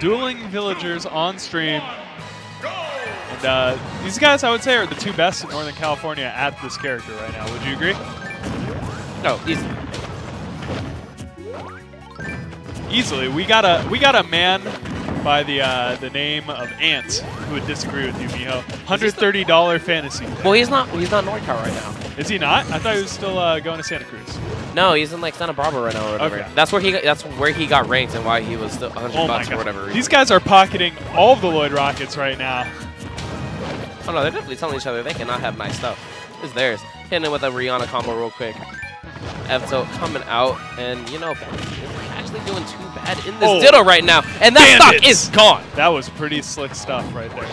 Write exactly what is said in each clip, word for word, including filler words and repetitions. dueling villagers on stream. And uh, these guys, I would say, are the two best in Northern California at this character right now. Would you agree? No, easily. Easily, we got a we got a man by the uh, the name of Ant who would disagree with you, Miho. one hundred thirty dollar fantasy. Well, he's not he's not NorCal right now. Is he not? I thought he was still uh, going to Santa Cruz. No, he's in like Santa Barbara right now. Or whatever. Okay. That's where he that's where he got ranked and why he was still one hundred oh bucks or whatever. These guys are pocketing all of the Lloyd Rockets right now. Oh no, they're definitely telling each other they cannot have nice stuff. It's theirs. Hitting it with a Rihanna combo real quick. F tilt coming out and you know. Doing too bad in this oh. Ditto right now, and that stock is gone. That was pretty slick stuff right there.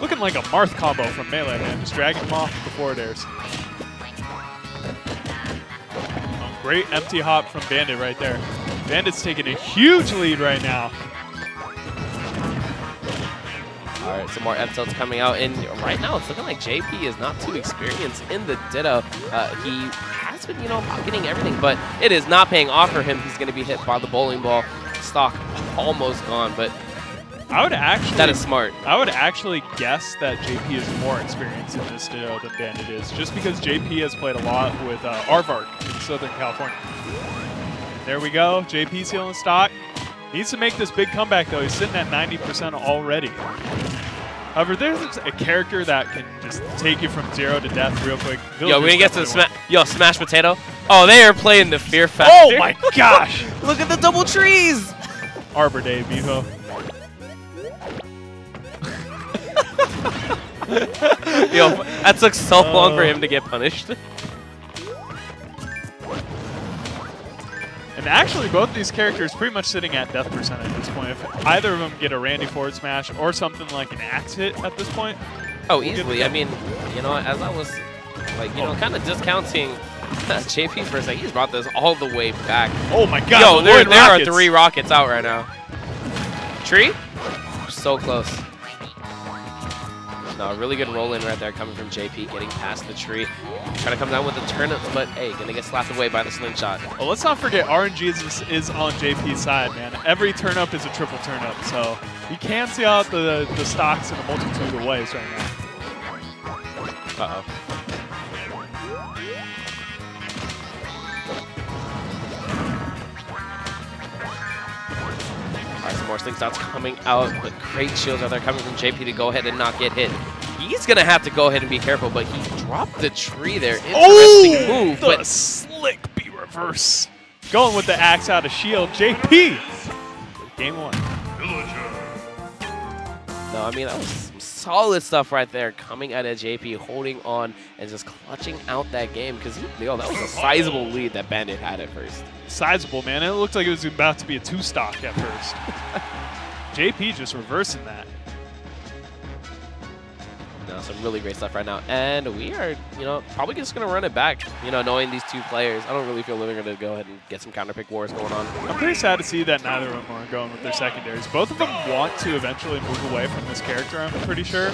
Looking like a Marth combo from Melee, man. Just dragging him off before it airs. Oh, great empty hop from BaNdt right there. BaNdt's taking a huge lead right now. All right, some more F-tilts coming out, and right now it's looking like J P is not too experienced in the Ditto. Uh, he has been, you know, pocketing everything, but it is not paying off for him. He's going to be hit by the bowling ball. Stock almost gone, but I would actually that is smart. I would actually guess that J P is more experienced in this Ditto than BaNdt is, just because J P has played a lot with uh, Arvark in Southern California. There we go. J P's healing stock. Needs to make this big comeback, though. He's sitting at ninety percent already. However, there's a character that can just take you from zero to death real quick. Villagers yo, we didn't get to sma yo, Smash Potato. Oh, they are playing the Fear Factor. Oh my gosh! Look at the double trees! Arbor Day, Vivo. Yo, that took so uh, long for him to get punished. And actually, both these characters pretty much sitting at death percent at this point. If either of them get a Randy forward smash or something like an axe hit at this point. Oh, we'll easily. I mean, you know, as I was, like, you oh. know, kind of discounting J P for a second, he's brought this all the way back. Oh, my God. Yo, the there, there are three rockets out right now. Tree? So close. No, really good roll-in right there coming from J P, getting past the tree. Trying to come down with the turnip, but hey, going to get slapped away by the slingshot. Well, let's not forget RNGesus is on J P's side, man. Every turn-up is a triple turn-up, so you can see out the, the stocks in a multitude of ways right now. Uh-oh. All right, some more slingshots coming out, but great shields out there coming from J P to go ahead and not get hit. He's going to have to go ahead and be careful, but he dropped the tree there. Interesting oh, move. The but slick B reverse. Going with the axe out of shield. J P. Game one. Villager. No, I mean, that was some solid stuff right there coming out of J P, holding on and just clutching out that game because, yo, that was a sizable lead that BaNdt had at first. Sizable, man. It looked like it was about to be a two-stock at first. J P just reversing that. No, some really great stuff right now, and we are, you know, probably just gonna run it back. You know, knowing these two players, I don't really feel they're gonna go ahead and get some counterpick wars going on. I'm pretty sad to see that neither of them are going with their secondaries. Both of them want to eventually move away from this character. I'm pretty sure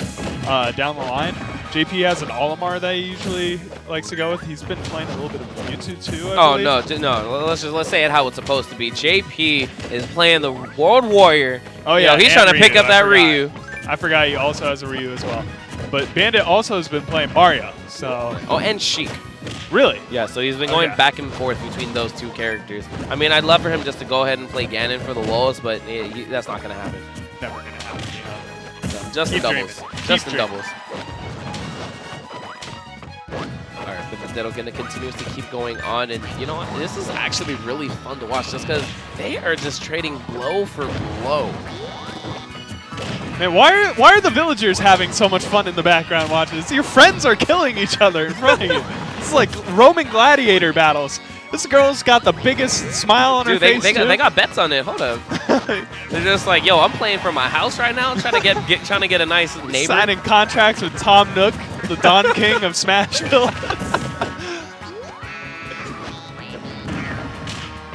uh, down the line. J P has an Olimar that he usually likes to go with. He's been playing a little bit of Mewtwo too. I oh believe. no, no. Let's just let's say it how it's supposed to be. J P is playing the World Warrior. Oh yeah, you know, he's trying to Ryu, pick up I that forgot. Ryu. I forgot he also has a Ryu as well. But BaNdt also has been playing Mario, so... Oh, and Sheik. Really? Yeah, so he's been going oh, yeah. back and forth between those two characters. I mean, I'd love for him just to go ahead and play Ganon for the lulz, but yeah, he, that's not going to happen. Never going to happen. So, just Keep in doubles. Dreaming. Just Keep in dreaming. doubles. All right, but the Ditto going to continue to keep going on, and you know what? This is actually really fun to watch just because they are just trading blow for blow. Man, why are, why are the villagers having so much fun in the background watching this? Your friends are killing each other in front of you. It's like Roman gladiator battles. This girl's got the biggest smile on Dude, her they, face, they got, they got bets on it. Hold up. They're just like, yo, I'm playing from my house right now, trying to get, get trying to get a nice neighbor. Signing contracts with Tom Nook, the Don King of Smashville.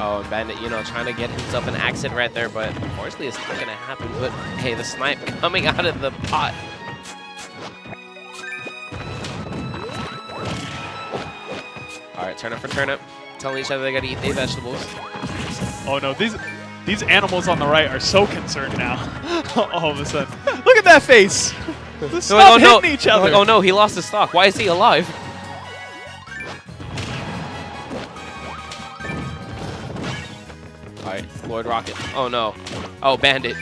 Oh, and BaNdt, you know, trying to get himself an axe hit right there, but unfortunately it's not going to happen. But, hey, the snipe coming out of the pot. All right, turnip for turnip. Telling each other they got to eat their vegetables. Oh, no. These These animals on the right are so concerned now. All of a sudden. Look at that face! They're stop no, hitting no. each other! Oh no, he lost his stock. Why is he alive? Alright, Lord Rocket. Oh no. Oh, Bandit.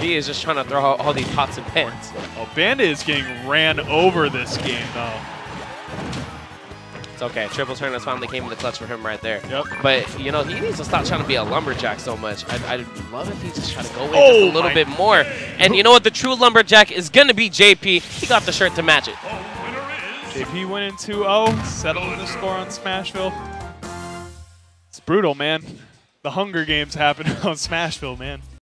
He is just trying to throw out all these pots and pans. Oh, Bandit is getting ran over this game, though. It's okay. Triple turn has finally came in the clutch for him right there. Yep. But, you know, he needs to stop trying to be a lumberjack so much. I'd, I'd love if he just tried to go in oh just a little bit more. And you know what? The true lumberjack is going to be J P. He got the shirt to match it. Oh, winner is J P went in two oh, settling the score on Smashville. It's brutal, man. The Hunger Games happened on Smashville, man.